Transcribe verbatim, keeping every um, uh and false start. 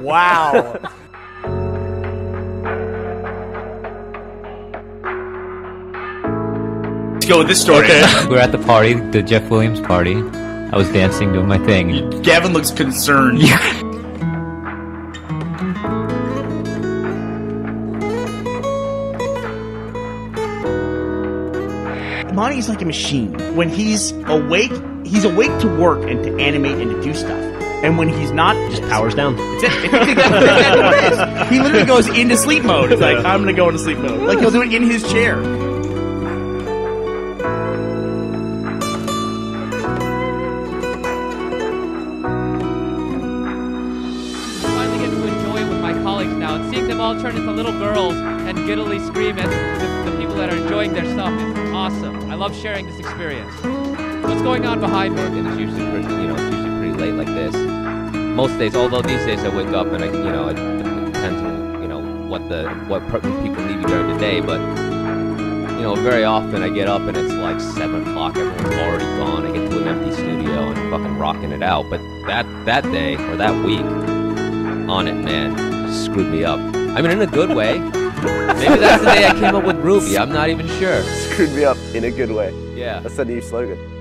Wow. Let's go with this story. Okay. We're at the party, the Jeff Williams party. I was dancing, doing my thing. Gavin looks concerned. Yeah. Monty's like a machine. When he's awake, he's awake to work and to animate and to do stuff. And when he's not, just powers down. It's it. It's it. It. He literally goes into sleep mode. It's like, I'm going to go into sleep mode. Like, he'll do it in his chair. I finally get to enjoy it with my colleagues now. And seeing them all turn into little girls and giddily scream at the, the people that are enjoying their stuff is awesome. I love sharing this experience. What's going on behind work? And it's usually pretty, you know, it's usually pretty late like this. Most days, although these days I wake up and I, you know, it, it depends on, you know, what the what people leave during the day. But you know, very often I get up and it's like seven o'clock. Everyone's already gone. I get to an empty studio and fucking rocking it out. But that that day or that week on it, man, screwed me up. I mean, in a good way. Maybe that's the day I came up with R W B Y. I'm not even sure. Screwed me up in a good way. Yeah. That's the new slogan.